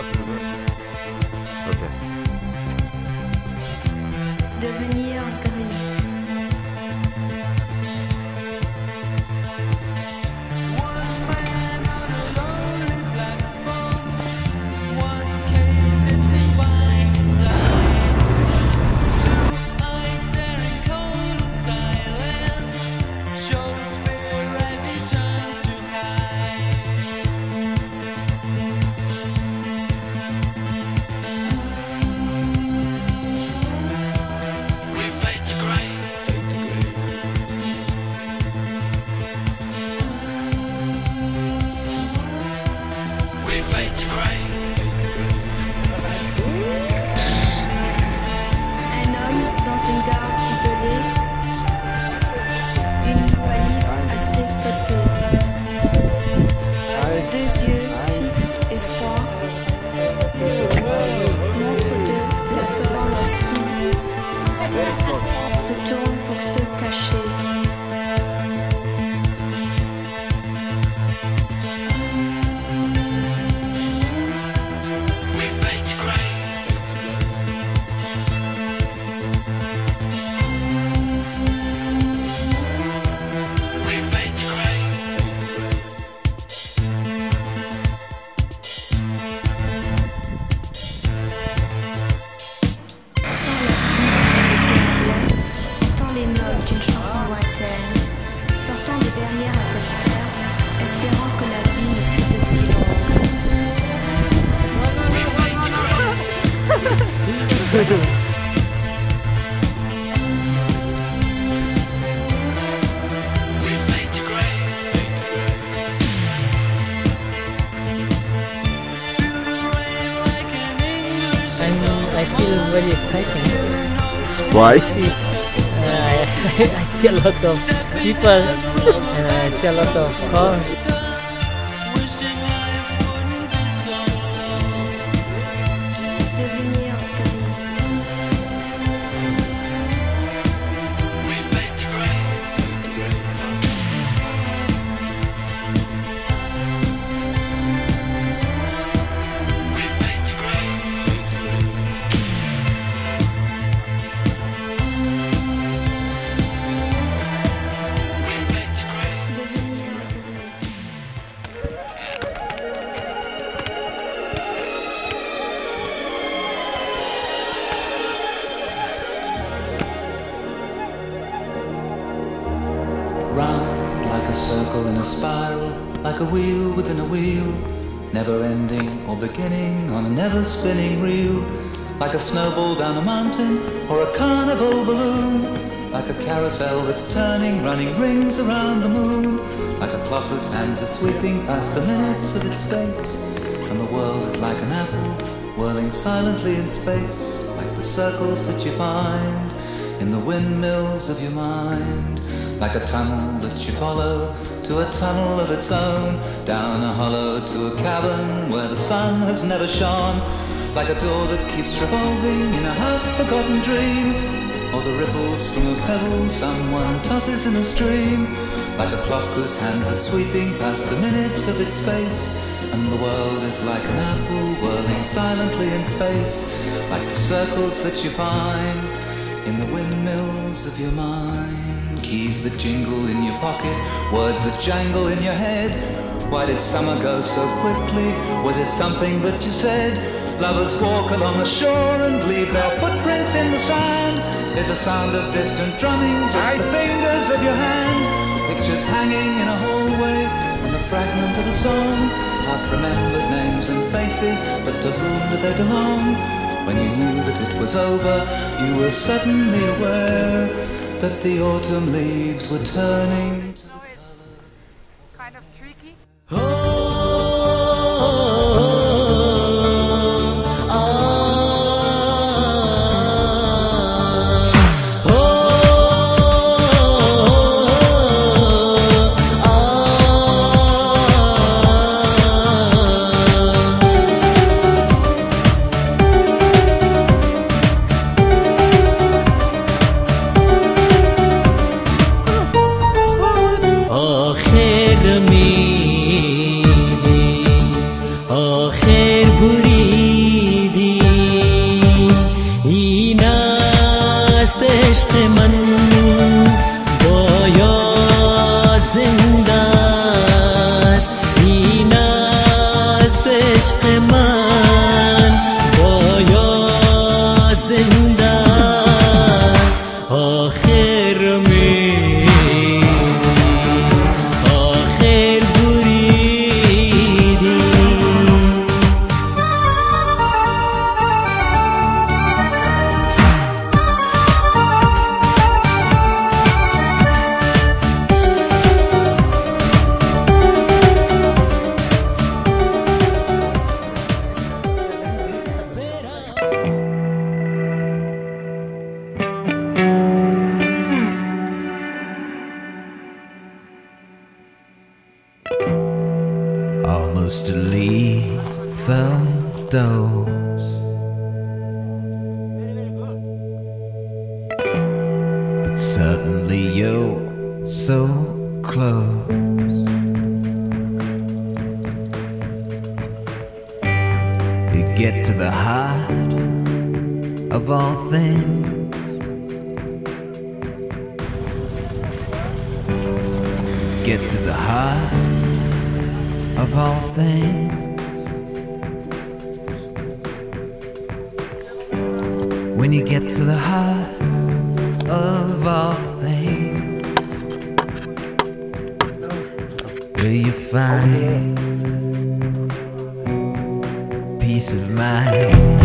Ok. Devenir gris. I feel very exciting. Why? I see a lot of people and I see a lot of cars. Round like a circle in a spiral, like a wheel within a wheel, never ending or beginning on a never spinning reel, like a snowball down a mountain or a carnival balloon, like a carousel that's turning, running rings around the moon, like a clock whose hands are sweeping past the minutes of its face, and the world is like an apple whirling silently in space, like the circles that you find in the windmills of your mind. Like a tunnel that you follow to a tunnel of its own, down a hollow to a cavern where the sun has never shone. Like a door that keeps revolving in a half-forgotten dream, or the ripples from a pebble someone tosses in a stream. Like a clock whose hands are sweeping past the minutes of its face, and the world is like an apple whirling silently in space. Like the circles that you find in the windmills of your mind, keys that jingle in your pocket, words that jangle in your head. Why did summer go so quickly? Was it something that you said? Lovers walk along a shore and leave their footprints in the sand. Is the sound of distant drumming just the fingers of your hand? Pictures hanging in a hallway and a fragment of a song. I've remembered names and faces, but to whom do they belong? When you knew that it was over, you were suddenly aware that the autumn leaves were turning. So it's kind of tricky. Akhir buri Almost a lethal dose, but suddenly you're so close. You get to the heart of all things, get to the heart of all things. When you get to the heart of all things, will you find peace of mind?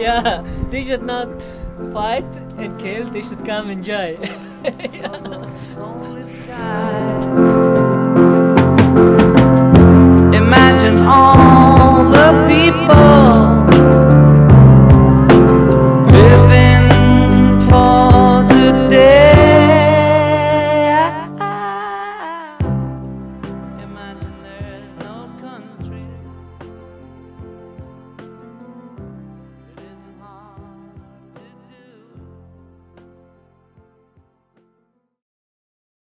Yeah, they should not fight and kill, they should come enjoy. Yeah.